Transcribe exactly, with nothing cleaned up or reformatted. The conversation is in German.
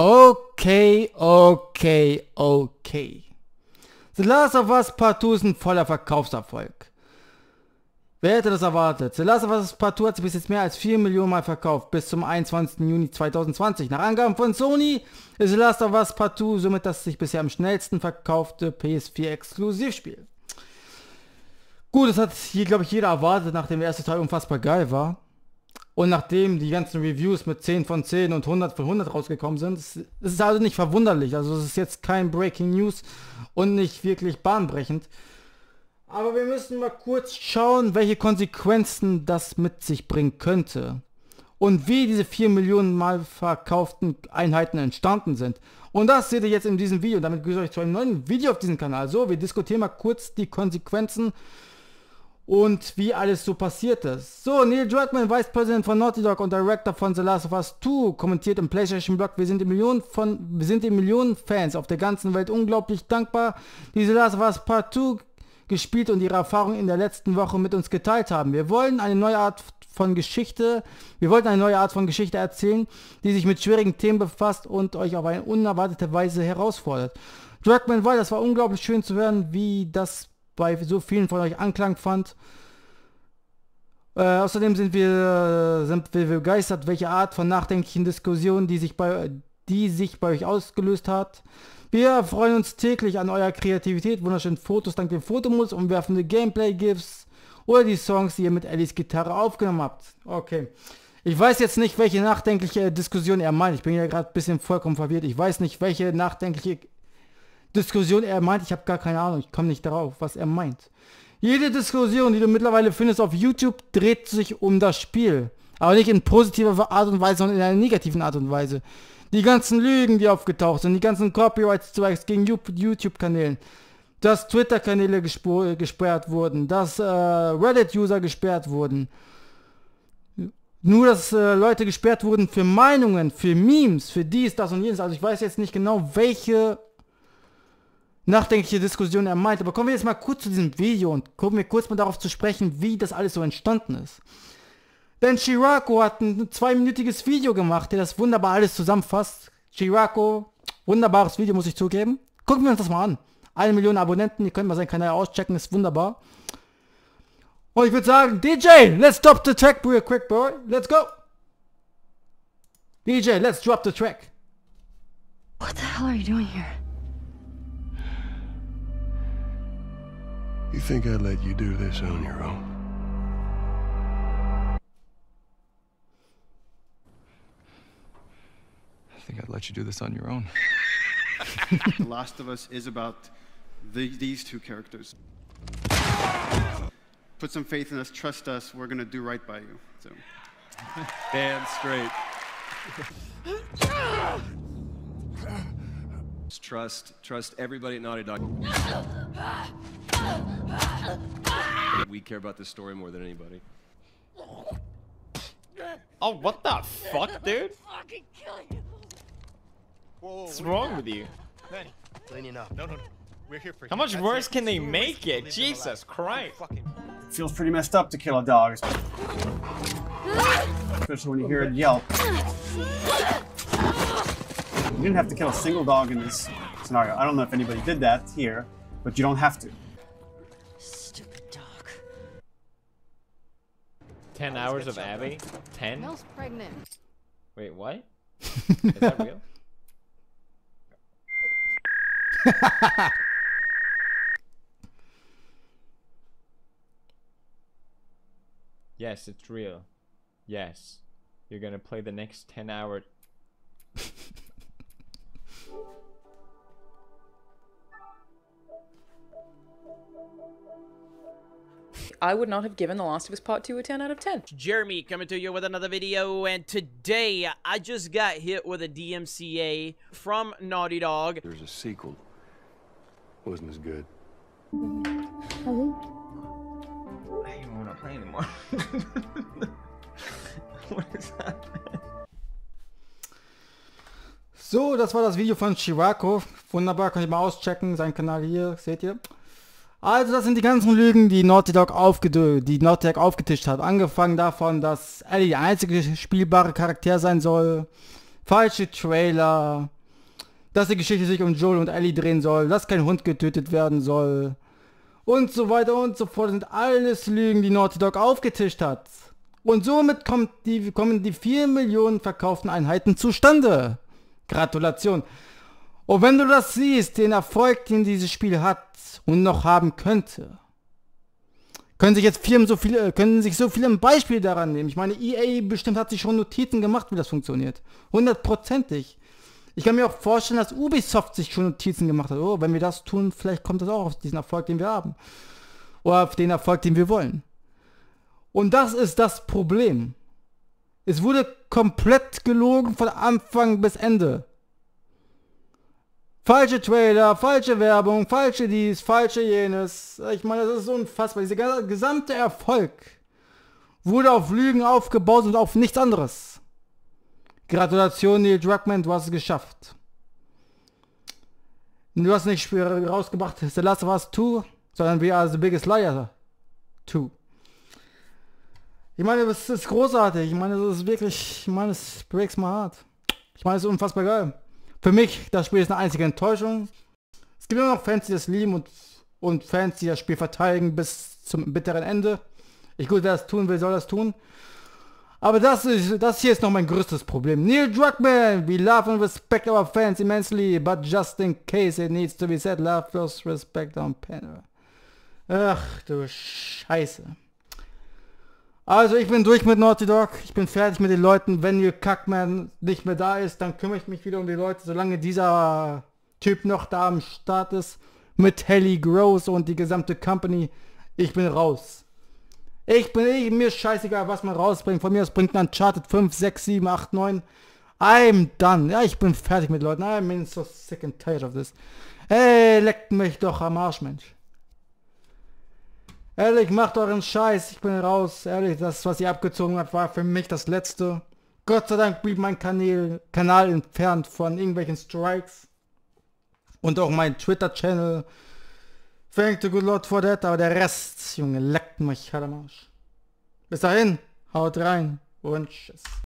Okay, okay, okay. The Last of Us Part zwei ist ein voller Verkaufserfolg. Wer hätte das erwartet? The Last of Us Part zwei hat sich bis jetzt mehr als vier Millionen Mal verkauft, bis zum einundzwanzigsten Juni zweitausendzwanzig. Nach Angaben von Sony ist The Last of Us Part zwei somit das sich bisher am schnellsten verkaufte P S vier-Exklusivspiel. Gut, das hat hier, glaube ich, jeder erwartet, nachdem der erste Teil unfassbar geil war. Und nachdem die ganzen Reviews mit zehn von zehn und hundert von hundert rausgekommen sind, das ist also nicht verwunderlich. Also es ist jetzt kein Breaking News und nicht wirklich bahnbrechend. Aber wir müssen mal kurz schauen, welche Konsequenzen das mit sich bringen könnte. Und wie diese vier Millionen mal verkauften Einheiten entstanden sind. Und das seht ihr jetzt in diesem Video. Damit begrüße ich euch zu einem neuen Video auf diesem Kanal. So, wir diskutieren mal kurz die Konsequenzen und wie alles so passiert ist. So, Neil Druckmann, Vice President von Naughty Dog und Director von The Last of Us zwei, kommentiert im PlayStation-Blog: Wir sind den Millionen von, wir sind den Millionen Fans auf der ganzen Welt unglaublich dankbar, die The Last of Us Part zwei gespielt und ihre Erfahrungen in der letzten Woche mit uns geteilt haben. Wir wollen eine neue Art von Geschichte, wir wollten eine neue Art von Geschichte erzählen, die sich mit schwierigen Themen befasst und euch auf eine unerwartete Weise herausfordert. Druckmann war, das war unglaublich schön zu hören, wie das bei so vielen von euch Anklang fand. Äh, außerdem sind wir, sind wir begeistert, welche Art von nachdenklichen Diskussionen, die sich bei, die sich bei euch ausgelöst hat. Wir freuen uns täglich an eurer Kreativität, wunderschönen Fotos dank dem Fotomodus, umwerfende Gameplay-Gifs oder die Songs, die ihr mit Ellies Gitarre aufgenommen habt. Okay. Ich weiß jetzt nicht, welche nachdenkliche Diskussion er meint. Ich bin ja gerade ein bisschen vollkommen verwirrt. Ich weiß nicht, welche nachdenkliche Diskussion er meint, ich habe gar keine Ahnung, ich komme nicht darauf, was er meint. Jede Diskussion, die du mittlerweile findest auf YouTube, dreht sich um das Spiel. Aber nicht in positiver Art und Weise, sondern in einer negativen Art und Weise. Die ganzen Lügen, die aufgetaucht sind, die ganzen Copyright-Strikes gegen YouTube-Kanälen, dass Twitter-Kanäle gesperrt wurden, dass äh, Reddit-User gesperrt wurden. Nur, dass äh, Leute gesperrt wurden für Meinungen, für Memes, für dies, das und jenes. Also ich weiß jetzt nicht genau, welche nachdenkliche Diskussion er meint, aber kommen wir jetzt mal kurz zu diesem Video und gucken wir kurz mal darauf zu sprechen, wie das alles so entstanden ist. Denn Shirrako hat ein zweiminütiges Video gemacht, der das wunderbar alles zusammenfasst. Shirrako, wunderbares Video, muss ich zugeben. Gucken wir uns das mal an. Eine Million Abonnenten, ihr könnt mal seinen Kanal auschecken, ist wunderbar. Und ich würde sagen, D J, let's stop the track real quick, boy. Let's go. D J, let's drop the track. What the hell are you doing here? You think I'd let you do this on your own? I think I'd let you do this on your own. The Last of Us is about the, these two characters. Put some faith in us, trust us, we're gonna do right by you. So. Damn straight. Trust, trust everybody at Naughty Dog. We care about this story more than anybody. Oh, what the fuck, dude? What's wrong with you? How much worse can they make it? Jesus Christ! It feels pretty messed up to kill a dog, especially when you hear it yelp. You didn't have to kill a single dog in this scenario. I don't know if anybody did that here, but you don't have to. Stupid dog. Ten hours of Abby? Ten? Mel's pregnant. Wait, what? Is that real? Yes, it's real. Yes. You're gonna play the next ten hours. I would not have given The Last of Us Part two a ten out of ten. Jeremy coming to you with another video, and today I just got hit with a D M C A from Naughty Dog. There's a sequel. Wasn't as good. Hello? I don't want to play anymore. What is happening? So, das war das Video von Shirrako. Wunderbar, könnt ihr mal auschecken, seinen Kanal hier, seht ihr. Also das sind die ganzen Lügen, die Naughty Dog, aufged die Naughty Dog aufgetischt hat. Angefangen davon, dass Ellie der einzige spielbare Charakter sein soll. falsche Trailer, dass die Geschichte sich um Joel und Ellie drehen soll, dass kein Hund getötet werden soll und so weiter und so fort. Das sind alles Lügen, die Naughty Dog aufgetischt hat. Und somit kommt die, kommen die vier Millionen verkauften Einheiten zustande. Gratulation. Und wenn du das siehst, den Erfolg, den dieses Spiel hat und noch haben könnte, können sich jetzt Firmen so viele, können sich so viele ein Beispiel daran nehmen. Ich meine, E A bestimmt hat sich schon Notizen gemacht, wie das funktioniert. Hundertprozentig. Ich kann mir auch vorstellen, dass Ubisoft sich schon Notizen gemacht hat. Oh, wenn wir das tun, vielleicht kommt das auch auf diesen Erfolg, den wir haben. Oder auf den Erfolg, den wir wollen. Und das ist das Problem. Es wurde komplett gelogen von Anfang bis Ende. Falsche Trailer, falsche Werbung, falsche dies, falsche jenes. Ich meine, das ist unfassbar. Dieser gesamte Erfolg wurde auf Lügen aufgebaut und auf nichts anderes. Gratulation, Neil Druckmann, du hast es geschafft. Du hast nicht rausgebracht The Last of Us two, sondern We Are The Biggest Liar two. Ich meine, das ist großartig. Ich meine, das ist wirklich, ich meine, es breaks my heart. Ich meine, es ist unfassbar geil. Für mich, das Spiel ist eine einzige Enttäuschung. Es gibt immer noch Fans, die das lieben und, und Fans, die das Spiel verteidigen bis zum bitteren Ende. Ich gut, wer das tun will, soll das tun. Aber das, ist, das hier ist noch mein größtes Problem. Neil Druckmann, we love and respect our fans immensely, but just in case it needs to be said, love plus respect on panel. Ach du Scheiße. Also ich bin durch mit Naughty Dog, ich bin fertig mit den Leuten. Wenn Neil Druckmann nicht mehr da ist, dann kümmere ich mich wieder um die Leute, solange dieser Typ noch da am Start ist, mit Haley Gross und die gesamte Company. Ich bin raus. Ich bin, ich, mir ist scheißegal, was man rausbringt. Von mir aus bringt man Uncharted fünf, sechs, sieben, acht, neun. I'm done. Ja, ich bin fertig mit Leuten. I'm so sick and tired of this. Ey, leckt mich doch am Arsch, Mensch. Ehrlich, macht euren Scheiß, ich bin raus. Ehrlich, das, was ihr abgezogen habt, war für mich das Letzte. Gott sei Dank blieb mein Kanal, Kanal entfernt von irgendwelchen Strikes. Und auch mein Twitter-Channel. Thank the good Lord for that, aber der Rest, Junge, leckt mich, halt am Arsch. Bis dahin, haut rein und tschüss.